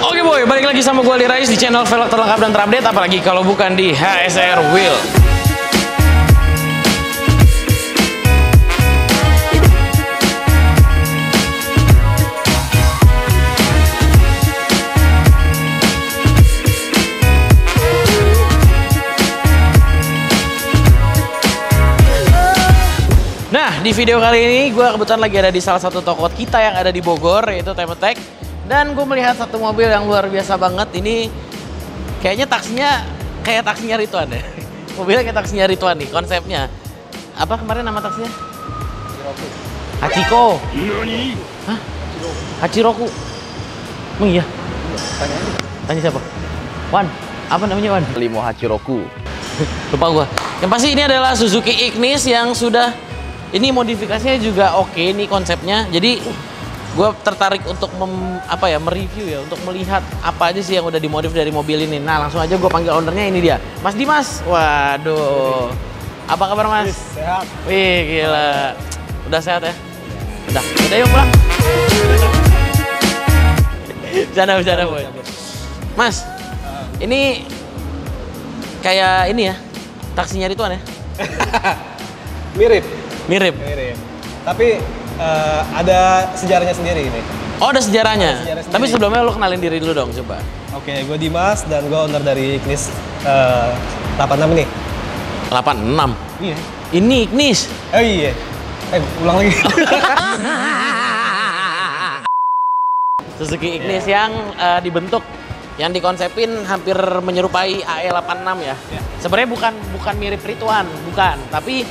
Oke boy, balik lagi sama gue Raiz di channel velg terlengkap dan terupdate, apalagi kalau bukan di HSR Wheel. Nah, di video kali ini gue kebetulan lagi ada di salah satu toko kita yang ada di Bogor, yaitu Temetek. Dan gue melihat satu mobil yang luar biasa banget. Ini kayaknya taksinya kayak taksinya Ridwan ya. Mobilnya kayak taksinya Ridwan nih konsepnya. Apa kemarin nama taksinya? Hachiko. Hah? Hachiroku. Emang iya? Tanya siapa? Wan. Apa namanya Wan? Limo Hachiroku. Lupa gue. Yang pasti ini adalah Suzuki Ignis yang sudah... Ini modifikasinya juga oke nih konsepnya. Jadi gue tertarik untuk mereview ya, untuk melihat apa aja sih yang udah dimodif dari mobil ini. Nah, langsung aja gue panggil ownernya, ini dia Mas Dimas. Waduh, apa kabar Mas? Sehat. Wih, gila, udah sehat ya? Udah yuk pulang. Bercanda boy. Mas, ini kayak ini ya, taksinya Ridwan ya? Mirip, tapi ada sejarahnya sendiri ini. Oh, ada sejarahnya? Tapi sebelumnya lo kenalin diri dulu dong, coba. Oke, gue Dimas dan gue owner dari Ignis 86 nih. 86? Iya. Ini Ignis? Oh iya. Ulang lagi. Suzuki Ignis yang dibentuk, yang dikonsepin hampir menyerupai AE86 ya? Yeah. Sebenarnya bukan mirip Ridwan, bukan. Tapi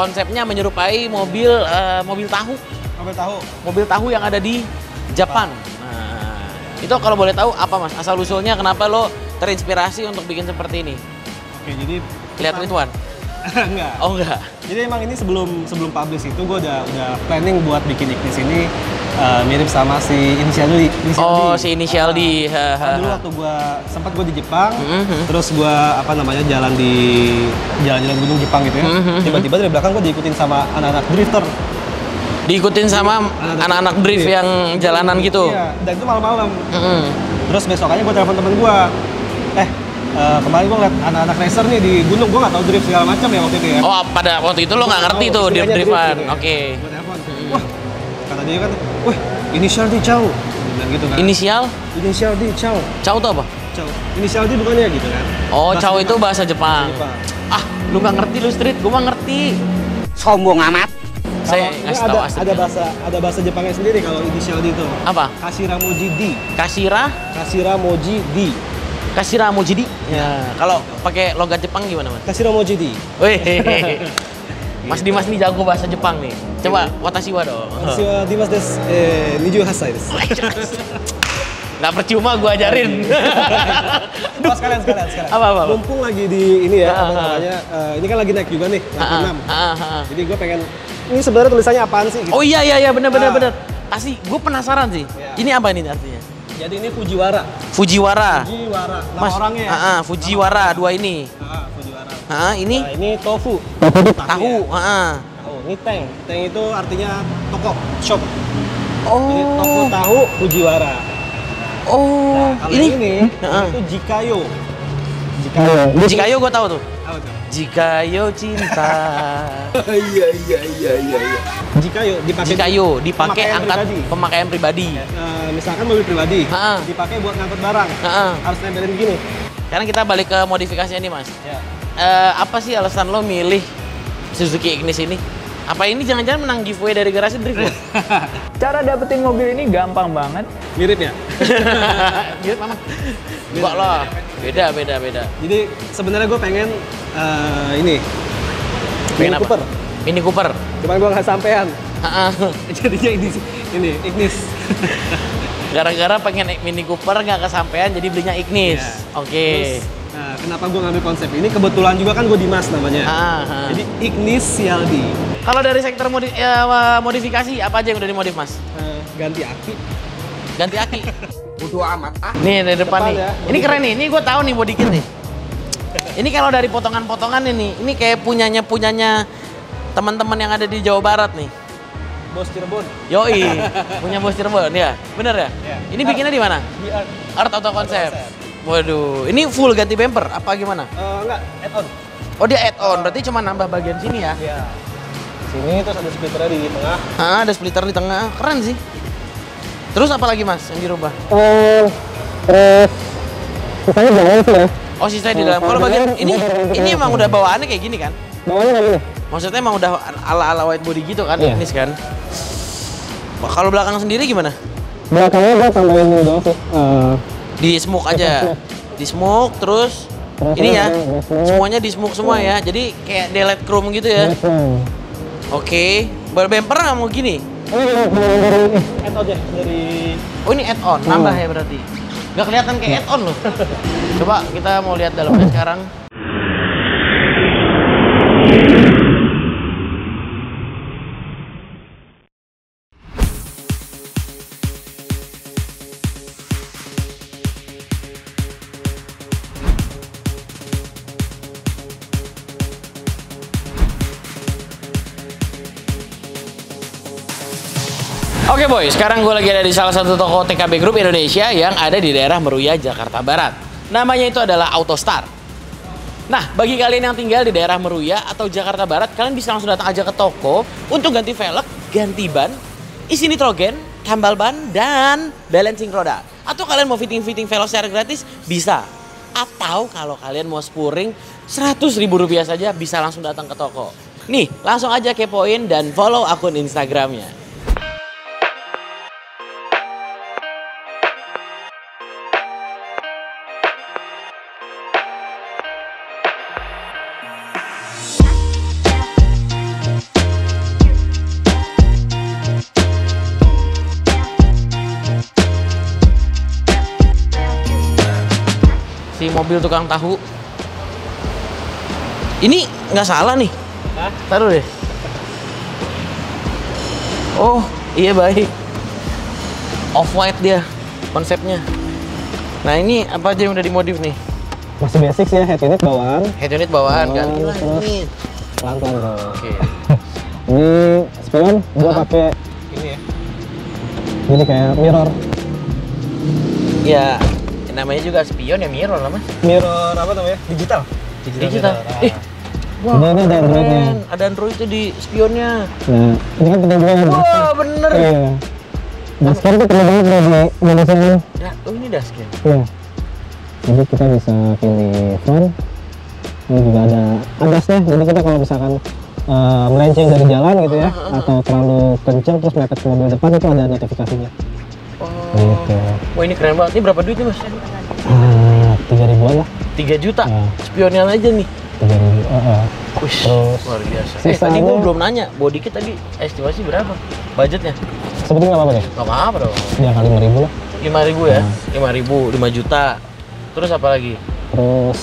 konsepnya menyerupai mobil tahu yang ada di Jepang. Nah, itu kalau boleh tahu apa Mas asal usulnya, kenapa lo terinspirasi untuk bikin seperti ini? Oke, jadi lihat Ridwan. Enggak. Oh enggak. Jadi emang ini sebelum publish itu gue udah planning buat bikin Ignis ini mirip sama si Initial D. Si Initial D. Dulu waktu sempat gue di Jepang, terus gue jalan di jalan-jalan gunung Jepang gitu ya. Tiba-tiba dari belakang gue diikutin sama anak-anak drifter. Diikutin sama anak-anak drift yang jalanan gitu. Iya, dan itu malam-malam. Terus besokannya gue telepon temen gue. Kemarin gue ngeliat anak-anak racer nih di gunung, gue gak tau drift segala macam ya waktu itu ya. Oh, pada waktu itu lo gak ngerti tuh drift-driftan. Oke. Gue telepon. Wah, kata dia kan, wah, Initial D Cao. Dan gitu kan. Inisial D Cao. Cao itu apa? Cao. Inisial D bukannya gitu kan. Oh, Cao itu bahasa Jepang. Ah, lu gak ngerti lu street, gue mah ngerti. Sombong amat. Saya ngasih tau aslinya. Ada bahasa Jepangnya sendiri kalau Inisial D itu. Apa? Kasiramoji D. Kasira Mojidi. Ya, kalau pakai logat Jepang gimana, Mas? Kasira Mojidi. Wih. Mas Dimas nih jago bahasa Jepang nih. Coba watashiwa dong. Watashiwa Dimas desu. 28 歳です. Nggak percuma gua ajarin. Mas sekalian. Apa? Mumpung lagi di ini ya, ini kan lagi naik juga nih, 86. Jadi gua pengen ini sebenarnya tulisannya apaan sih gitu. Oh iya benar. Pasti gua penasaran sih. Ya. Ini apa ini artinya? Jadi ini Fujiwara. Mas, orangnya ya? Fujiwara, dua ini. Fujiwara. Ini? Nah, ini tofu. Tahu. Ini teng. Teng itu artinya toko, shop. Oh. Jadi toko tahu Fujiwara. Oh. Nah, ini itu Jikayo. Jikayo gua tahu tuh. Apa tuh? Jikayo cinta. Iya. Jikayo dipakai angkat pemakaian pribadi. Misalkan mobil pribadi, dipakai buat ngangkut barang, harus nempelin gini. Sekarang kita balik ke modifikasinya nih Mas. Ya. Apa sih alasan lo milih Suzuki Ignis ini? Apa ini jangan-jangan menang giveaway dari Garasi Drift? Cara dapetin mobil ini gampang banget. Mirip ya? Mirip amat. Enggak lah. Beda. Jadi sebenarnya gue pengen ini. Pengen apa? Mini Cooper. Cuman gue nggak sampean. Jadinya ini Ignis. Gara-gara pengen Mini Cooper nggak kesampean, jadi belinya Ignis. Yeah. Oke. Okay. Nah, kenapa gue ngambil konsep ini? Kebetulan juga kan gue Dimas namanya. Jadi Ignis CLD. Kalau dari sektor modifikasi, apa aja yang udah dimodif Mas? Ganti aki. Bodoh amat. Nih dari depan nih. Ya, ini keren nih. Ini gue tahu nih mau dikit nih. Ini kalau dari potongan-potongan ini kayak punyanya teman-teman yang ada di Jawa Barat nih. Bos Cirebon. Yoi, punya Bos Cirebon ya, bener ya? Yeah. Ini bikinnya di mana? Di Art Auto Konsep. Waduh, ini full ganti bumper apa gimana? Enggak, add-on. Oh dia add-on, berarti cuma nambah bagian sini ya? Iya. Sini terus ada splitternya di tengah. Ah, ada splitter di tengah, keren sih. Terus apa lagi mas yang dirubah? Sisanya di dalam sih ya. Oh sisanya di dalam. Kalau bagian ini emang udah bawaannya kayak gini kan? Bawaannya kayak gini. Maksudnya emang udah ala-ala white body gitu kan, yeah. Ini kan. Kalau belakang sendiri gimana? Belakangnya gue tambahin ini doang sih. Di smoke aja. Di smoke terus ini ya. Semuanya di smoke semua ya. Jadi kayak daylight chrome gitu ya. Oke. Bumper nggak mau gini? Add-on ya dari. Oh ini add-on, nambah ya berarti. Nggak kelihatan kayak add-on loh. Coba kita mau lihat dalamnya sekarang. Oke boy, sekarang gue lagi ada di salah satu toko TKB Group Indonesia yang ada di daerah Meruya, Jakarta Barat. Namanya itu adalah Autostar. Nah, bagi kalian yang tinggal di daerah Meruya atau Jakarta Barat, kalian bisa langsung datang aja ke toko untuk ganti velg, ganti ban, isi nitrogen, tambal ban, dan balancing roda. Atau kalian mau fitting-fitting velg secara gratis, bisa. Atau kalau kalian mau spuring, Rp100.000 saja bisa langsung datang ke toko. Nih, langsung aja kepoin dan follow akun Instagramnya. Mobil tukang tahu ini nggak salah nih. Hah? Taruh deh. Oh iya baik, off-white dia konsepnya. Nah ini apa aja yang udah dimodif nih? Masih basic sih ya, head unit bawaan. Head unit bawaan kan? Terus pelan-pelan. Oke. Ini spion gua pakai ini ya, ini kayak mirror ya. Namanya juga spion ya, mirror lah mas. Mirror apa namanya? Digital. Digital. Ih, wah wow, ada Androidnya. Ada Android itu di spionnya. Nah, ini kan penampilan. Wah bener. Iya. Dashcam tuh keren banget di Indonesia ini. Nah, oh ini dashcam. Iya. Jadi kita bisa pilih font. Ini juga ada agasnya. Jadi kita kalau misalkan melenceng dari jalan gitu ya, atau terlalu kencang terus mepet ke mobil depan, itu ada notifikasinya. Gitu. Wah ini keren banget, ini berapa duit nih mas? 3 ribuan lah. 3 juta? Spionnya aja nih 3 ribu. Wih, luar biasa. Tadi gue belum nanya, body kit tadi estimasi berapa? Budgetnya? Sebetulnya gak apa-apa deh? Gak apa-apa dong. Ya kali 5 ribu lah. 5 ribu ya? 5 juta. Terus apa lagi? Terus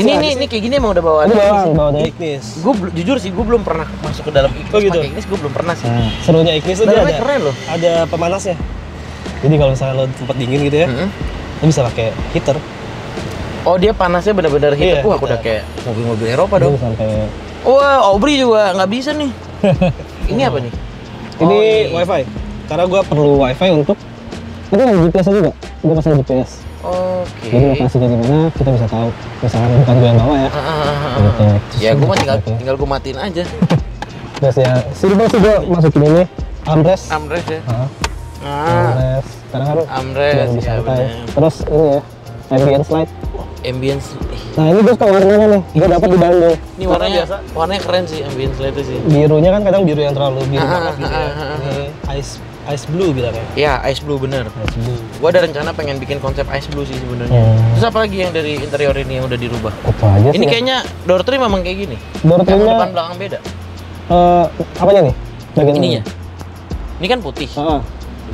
ini kayak gini emang udah bawaan. Ini bawaan Ignis. Gue jujur sih, gue belum pernah masuk ke dalam Ignis. Oh gitu? Pake Ignis gue belum pernah sih. Serunya Ignis tuh dia ada, keren loh. Ada pemanasnya. Jadi kalau misalnya lo tempat dingin gitu ya, lo bisa pakai heater. Oh dia panasnya benar-benar heater. Iya, wah, aku udah kayak mobil-mobil Eropa dong. Sampai... Wah, Aubrey juga nggak bisa nih. Ini apa nih? Ini wifi. Karena gue perlu wifi untuk itu ada GPS juga. Gue pasang GPS. Oke. Jadi lokasinya di mana kita bisa tahu. Misalnya bukan gue yang bawa ya. Gitu. Ya gue tinggal gue matiin aja. Terus ya, simpel sih gue masukin ini armrest. Armrest ya. Amres, sekarang kan amres, ya bener. Terus ini ya, ambience light. Ambience. Nah ini gue suka warnanya nih, gue dapat di Bandung. Ini warnanya biasa, warnanya keren sih ambience light itu sih. Birunya kan kadang biru yang terlalu biru banget gitu ya. Ini ice blue bilangnya. Iya ice blue bener. Ice blue. Gue ada rencana pengen bikin konsep ice blue sih sebenarnya. Terus apa lagi yang dari interior ini yang udah dirubah? Apa aja sih? Ini kayaknya door trim memang kayak gini. Door trimnya depan belakang beda. Apanya nih? Bagian ininya. Ini kan putih.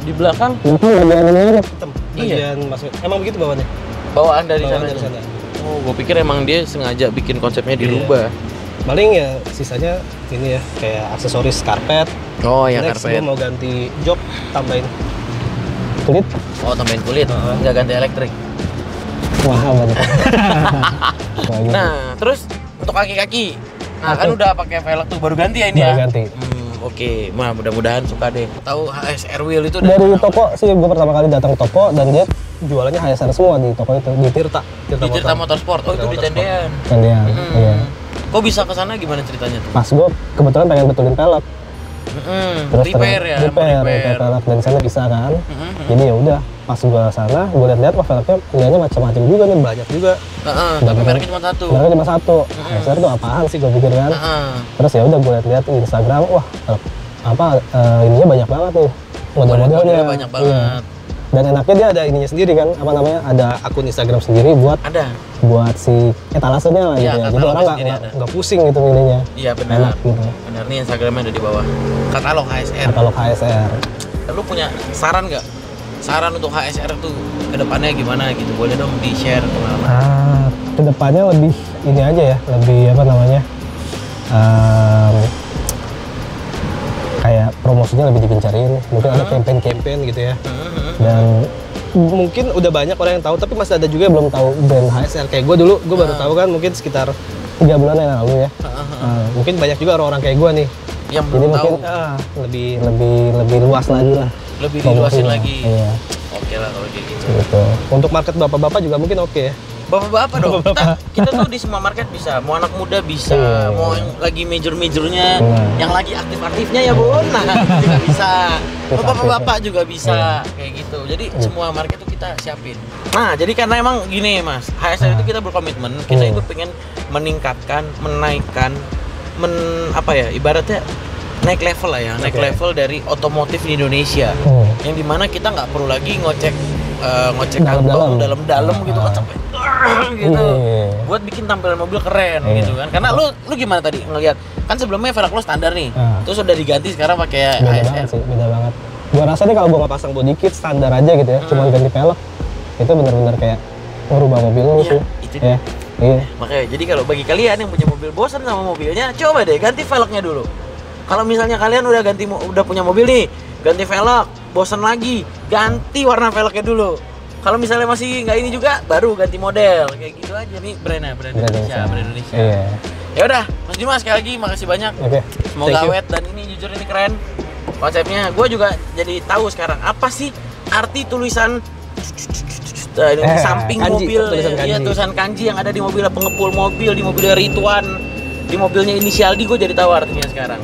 Di belakang bagian hitam. Bagian masuk. Emang begitu bawaannya? Bawaan dari sana. Oh, gue pikir emang dia sengaja bikin konsepnya dirubah. Paling ya sisanya ini ya, kayak aksesoris karpet. Oh, ya karpet. Next, gue mau ganti jok, tambahin kulit. Oh, tambahin kulit. Nggak ganti elektrik. Wah, banget. Nah, terus untuk kaki-kaki. Nah, kan udah pakai velg tuh baru ganti ya ini ya. Ganti. Oke, mah mudah-mudahan suka deh. Tahu HSR Wheel itu dari toko sih, gue pertama kali datang ke toko dan dia jualannya HSR semua di toko itu, di Tirta Motorsport. Oh, itu di tendean. Tendean. Iya. Kok bisa ke sana, gimana ceritanya tuh? Mas, gue kebetulan pengen betulin pelek. Terus repair ya, repair pelek dan sana bisa kan. Jadi ya udah, pas gue sana, gue lihat-lihat wah peleknya pilihannya macam-macam juga nih, banyak juga. Tapi mereknya cuma satu. Mereknya cuma satu. HSR tuh apaan sih gue pikir kan. Terus ya udah gue lihat-lihat di Instagram, wah apa ininya banyak banget nih. Model-modelnya banyak banget. Dan enaknya dia ada ininya sendiri kan, apa namanya, ada akun Instagram sendiri buat si etalasenya lah gitu ya. Jadi orang nggak pusing gitu milihnya. Iya benar. Gitu. Benar nih, Instagramnya ada di bawah. Katalog HSR. Katalog HSR. Lu punya saran nggak? Saran untuk HSR tuh kedepannya gimana gitu? Boleh dong di share pengalaman. Ah, kedepannya lebih ini aja ya, lebih apa namanya? Kayak promosinya lebih digencarin, mungkin ada campaign-campaign gitu ya. Dan mungkin udah banyak orang yang tahu, tapi masih ada juga yang belum tahu brand HSR. Kayak gue dulu, gue baru tahu kan mungkin sekitar 3 bulan yang lalu ya. Mungkin banyak juga orang-orang kayak gue nih yang belum tahu. Lebih luas lagi lah. Lebih diluasin lagi. Iya. Oke lah kalau kayak gitu. Untuk market bapak-bapak juga mungkin oke ya. Bapak-bapak dong, kita tuh di semua market bisa, mau anak muda bisa, mau yang lagi major-majornya, yang lagi aktif-aktifnya ya Bona juga bisa, bapak-bapak juga bisa, kayak gitu. Jadi semua market tuh kita siapin. Nah, jadi karena emang gini Mas, HSR itu kita berkomitmen, kita itu pengen meningkatkan, menaikkan, apa ya, ibaratnya naik level lah ya, naik level dari otomotif di Indonesia, yang dimana kita nggak perlu lagi ngocek kantong dalam-dalam gitu kan sampai gitu buat bikin tampilan mobil keren gitu kan. Karena lu gimana tadi ngelihat kan sebelumnya Veracruz standar nih, terus udah diganti sekarang pakai HSR. Beda banget. Gua rasa nih kalau gua nggak pasang body kit standar aja gitu ya, cuma ganti pelek itu bener-bener kayak merubah mobil lu sih. Iya. Makanya jadi kalau bagi kalian yang punya mobil bosan sama mobilnya, coba deh ganti velgnya dulu. Kalau misalnya kalian udah punya mobil nih, ganti velg, bosen lagi, ganti warna velgnya dulu. Kalau misalnya masih nggak ini juga, baru ganti model. Kayak gitu aja nih brand Indonesia. Iya. Ya udah, Mas Dimas sekali lagi makasih banyak. Oke. Semoga awet dan ini jujur ini keren konsepnya. Gue juga jadi tahu sekarang apa sih arti tulisan samping mobil, tulisan kanji yang ada di mobil pengepul mobil, di mobil Rituan. Di mobilnya Inisial D, gue jadi tahu artinya sekarang.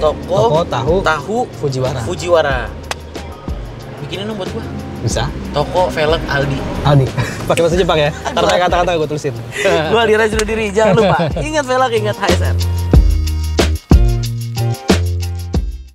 Toko tahu Fujiwara. Bikinin dong buat gue. Bisa. Toko velg Aldi. Pakai bahasa Jepang ya. Karena kata-kata gue tulisin. Gue Raiz diri. Jangan lupa. Ingat velg, ingat HSR.